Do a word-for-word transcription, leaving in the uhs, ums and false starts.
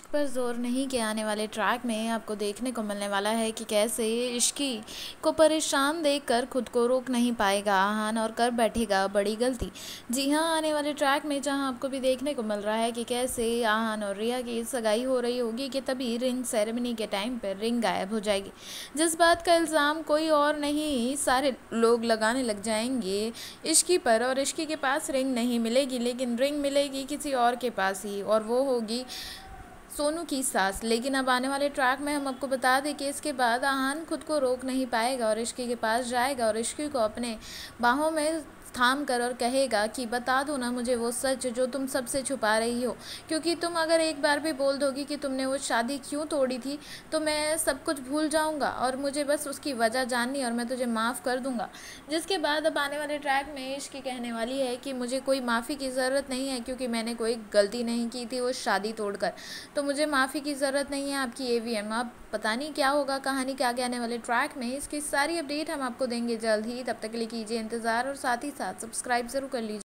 इश्क पर ज़ोर नहीं के आने वाले ट्रैक में आपको देखने को मिलने वाला है कि कैसे इश्की को परेशान देखकर खुद को रोक नहीं पाएगा आहान और कर बैठेगा बड़ी गलती। जी हाँ, आने वाले ट्रैक में जहां आपको भी देखने को मिल रहा है कि कैसे आहान और रिया की सगाई हो रही होगी कि तभी रिंग सेरेमनी के टाइम पर रिंग गायब हो जाएगी, जिस बात का इल्ज़ाम कोई और नहीं सारे लोग लगाने लग जाएंगे इश्की पर। और इश्की के पास रिंग नहीं मिलेगी लेकिन रिंग मिलेगी किसी और के पास ही, और वो होगी सोनू की सास। लेकिन अब आने वाले ट्रैक में हम आपको बता दें कि इसके बाद आहान खुद को रोक नहीं पाएगा और इश्की के पास जाएगा और इश्की को अपने बाहों में थाम कर और कहेगा कि बता दो ना मुझे वो सच जो तुम सबसे छुपा रही हो, क्योंकि तुम अगर एक बार भी बोल दोगी कि तुमने वो शादी क्यों तोड़ी थी तो मैं सब कुछ भूल जाऊंगा और मुझे बस उसकी वजह जाननी और मैं तुझे माफ़ कर दूंगा। जिसके बाद अब आने वाले ट्रैक में इश्की कहने वाली है कि मुझे कोई माफ़ी की ज़रूरत नहीं है क्योंकि मैंने कोई गलती नहीं की थी वो शादी तोड़ कर, तो मुझे माफ़ी की ज़रूरत नहीं है आपकी ए वी एम। अब पता नहीं क्या होगा कहानी के आगे आने वाले ट्रैक में, इसकी सारी अपडेट हम आपको देंगे जल्द ही। तब तक के लिए कीजिए इंतज़ार और साथ ही साथ सब्सक्राइब जरूर कर लीजिए।